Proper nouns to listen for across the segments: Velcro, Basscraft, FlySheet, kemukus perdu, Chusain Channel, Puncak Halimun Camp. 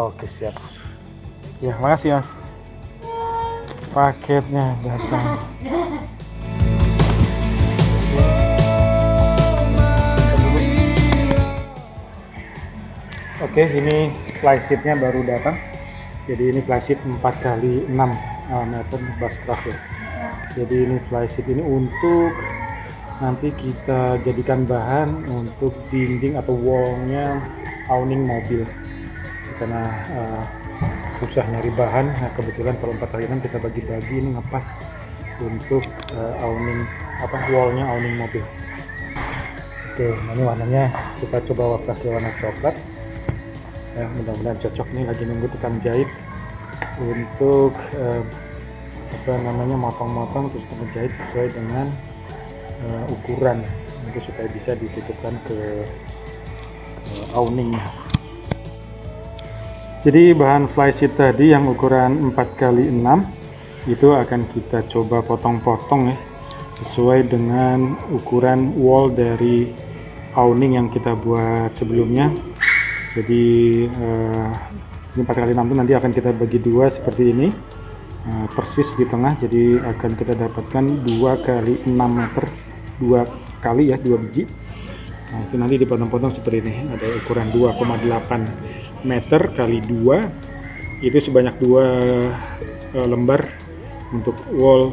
Oke, siap. Ya, makasih Mas. Paketnya datang. Oke, ini flysheet-nya baru datang. Jadi ini flysheet 4x6 meter Basscraft ya. Jadi ini flysheet ini untuk nanti kita jadikan bahan untuk dinding atau wallnya awning mobil. Karena susah nyari bahan, nah kebetulan kalau 4x6 kita bagi-bagi ini ngepas untuk awning wallnya awning mobil. Oke, ini warnanya kita coba warna coklat. Ya, mudah-mudahan cocok nih, lagi nunggu tukang jahit untuk motong-motong terus menjahit sesuai dengan ukuran untuk supaya bisa ditutupkan ke awning. Jadi bahan flysheet tadi yang ukuran 4x6 itu akan kita coba potong-potong ya, sesuai dengan ukuran wall dari awning yang kita buat sebelumnya. Jadi ini 4x6 itu nanti akan kita bagi dua seperti ini, persis di tengah. Jadi akan kita dapatkan 2x6 meter, 2 kali ya, 2 biji. Nah itu nanti dipotong-potong seperti ini. Ada ukuran 2,8 meter kali 2, itu sebanyak 2 lembar untuk wall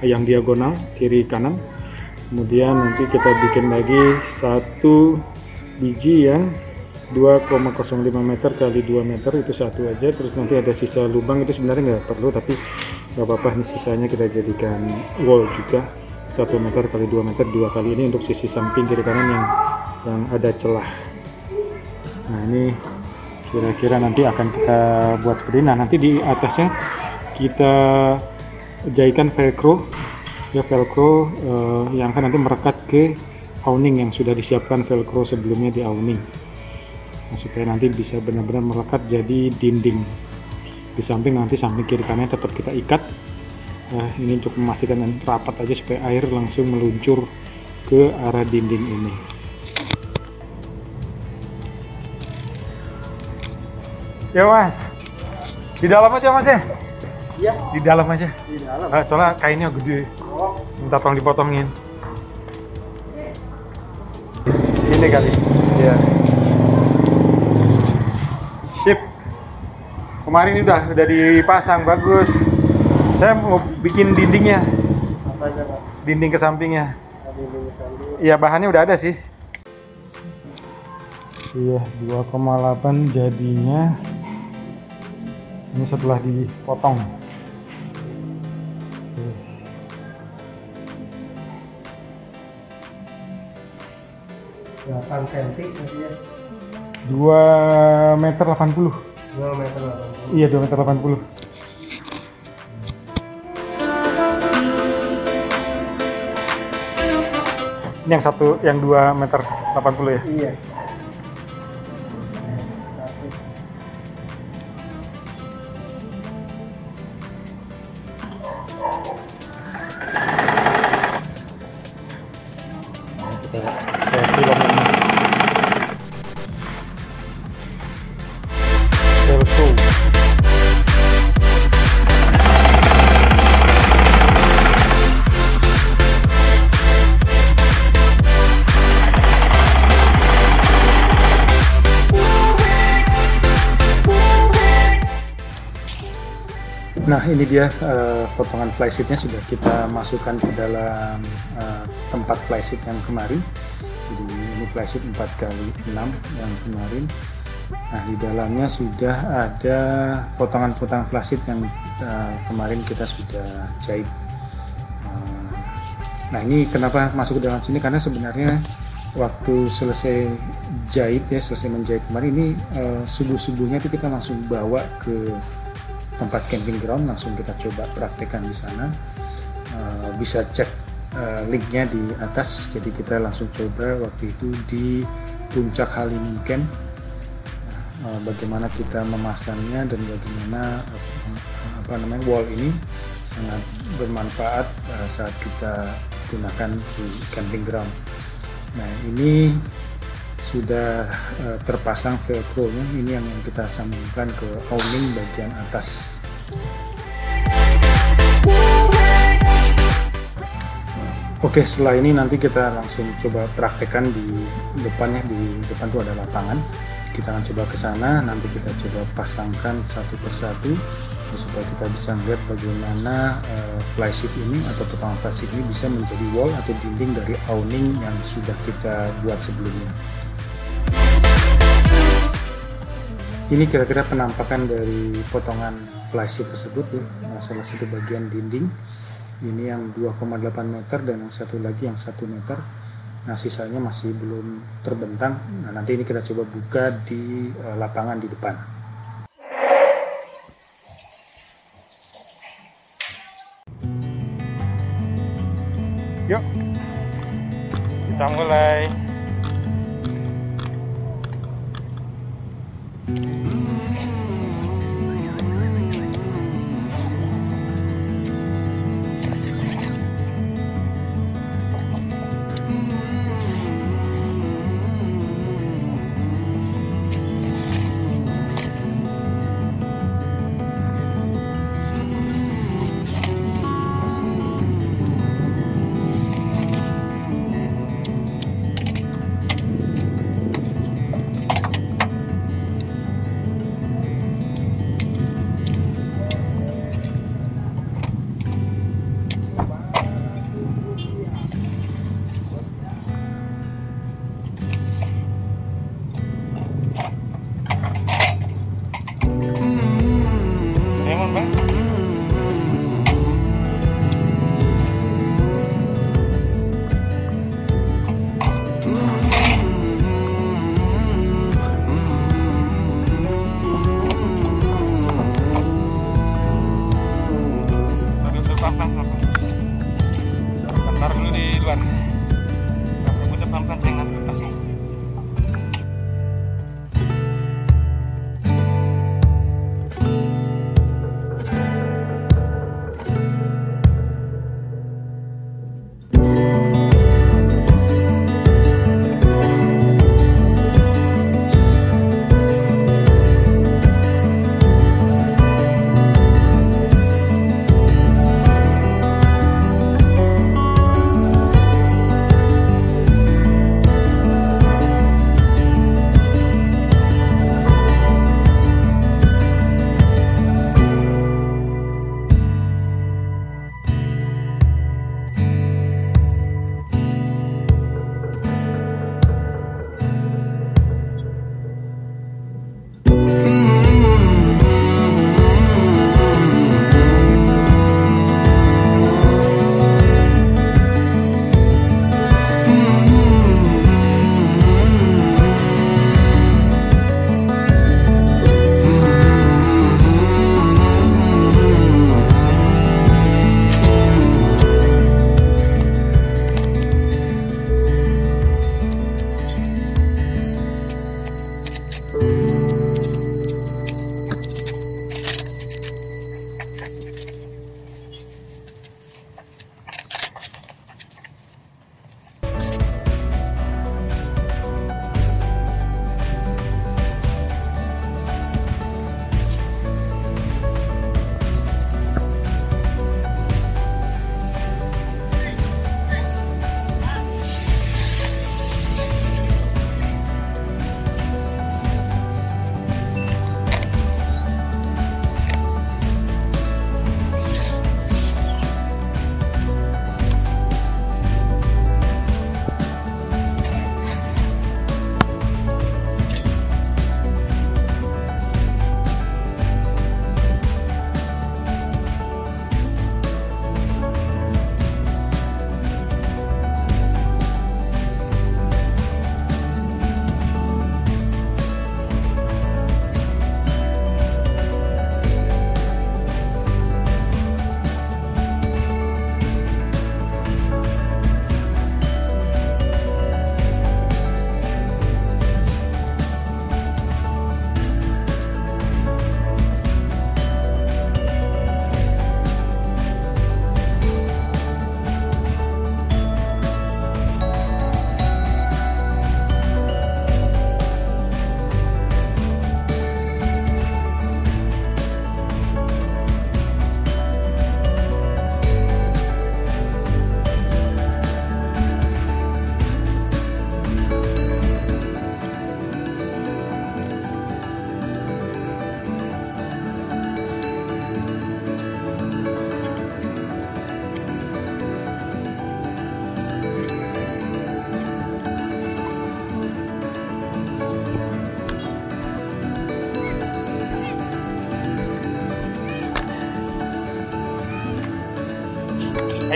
yang diagonal kiri kanan. Kemudian nanti kita bikin lagi 1 biji yang 2,05 meter kali 2 meter, itu 1 aja. Terus nanti ada sisa lubang, itu sebenarnya nggak perlu tapi nggak apa-apa, ini sisanya kita jadikan wall juga. 1 meter kali 2 meter 2 kali ini untuk sisi samping kiri kanan yang ada celah. Nah ini kira-kira nanti akan kita buat seperti ini. Nah nanti di atasnya kita jahitkan velcro ya, velcro yang akan nanti merekat ke awning yang sudah disiapkan velcro sebelumnya di awning. Nah, supaya nanti bisa benar-benar melekat jadi dinding. Di samping nanti samping kiri kanannya tetap kita ikat. Nah, ini untuk memastikan rapat aja supaya air langsung meluncur ke arah dinding ini. Ya Mas, di dalam aja Mas ya? Iya. Di dalam aja. Di dalam. Soalnya kainnya gede. Oh. Minta tolong dipotongin. Sini kali. Ya. Kemarin udah dipasang bagus. Saya mau bikin dindingnya. Apa aja, Pak? Dinding ke sampingnya. Iya, bahannya udah ada sih. Iya, 2,8 jadinya. Ini setelah dipotong. Oke. 8 cm ya. 2,80 meter. 2,80 meter. Iya, 2,80 meter. Ini yang satu, yang 2,80 meter ya? Iya. Nah ini dia potongan flysheet-nya sudah kita masukkan ke dalam tempat flysheet yang kemarin. Jadi ini flysheet 4x6 yang kemarin. Nah di dalamnya sudah ada potongan-potongan flysheet yang kemarin kita sudah jahit. Nah ini kenapa masuk ke dalam sini, karena sebenarnya waktu selesai jahit ya, selesai menjahit kemarin ini subuh-subuhnya itu kita langsung bawa ke tempat camping ground, langsung kita coba praktekkan di sana. Bisa cek linknya di atas. Jadi kita langsung coba waktu itu di Puncak Halimun Camp, bagaimana kita memasangnya dan bagaimana wall ini sangat bermanfaat saat kita gunakan di camping ground. Nah ini sudah terpasang velcro-nya. Ini yang kita sambungkan ke awning bagian atas. Oke, setelah ini nanti kita langsung coba praktekkan di depannya. Di depan tuh ada lapangan, kita akan coba ke sana. Nanti kita coba pasangkan satu persatu supaya kita bisa melihat bagaimana flysheet ini atau potongan flysheet ini bisa menjadi wall atau dinding dari awning yang sudah kita buat sebelumnya. Ini kira-kira penampakan dari potongan flysheet tersebut ya. Nah, salah satu bagian dinding ini yang 2,8 meter dan yang satu lagi yang 1 meter. Nah, sisanya masih belum terbentang. Nah, nanti ini kita coba buka di lapangan di depan. Yuk, kita mulai.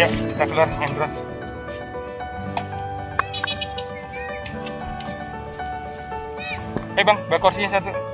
Ayo kita keluar hand drawn. Bang, bawa kursinya satu.